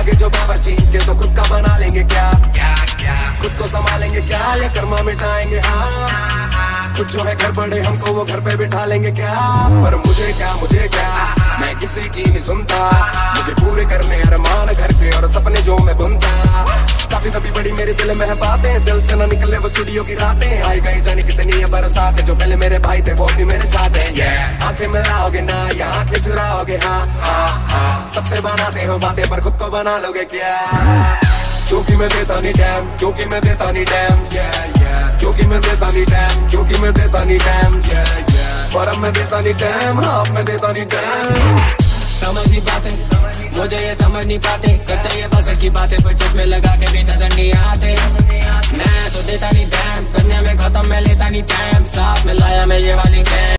आगे जो बाबरची के तो खुद का बना लेंगे, क्या खुद को संभालेंगे क्या, ये कर्मा मिटाएंगे। हाँ खुद जो है घर बड़े हमको वो घर पे बिठा लेंगे क्या। पर मुझे क्या मैं किसी की नहीं सुनता, मुझे पूरे करने अरमान घर के और सपने जो मैं बुनता। काफी तभी बड़ी मेरे दिल में है बातें, दिल से ना निकले वो स्टूडियो की रातें। आई गई जाने कितनी है बरसातें, जो पहले मेरे भाई थे वो भी मेरे साथ हैं। yeah. आंखें मिलाओगे ना या आंखें चुराओगे, हाँ सबसे बनाते हो बातें पर खुद को बना लोगे क्या। क्योंकि मैं देता नहीं डैम, क्योंकि मैं देता नहीं डैम, क्योंकि मैं देता नहीं डैम, क्योंकि मैं देता नहीं डैम, पर अब मैं देता नहीं डैम, हाँ अब मैं देता नहीं डैम। समझ नहीं पाते मुझे ये, समझ नहीं पाते करते ये बस की बातें, पर चश्मे लगा के भी नजर नहीं आते। मैं तो देता नहीं डैम, करने में खत्म मैं लेता नहीं टाइम, साथ में लाया मैं ये वाली।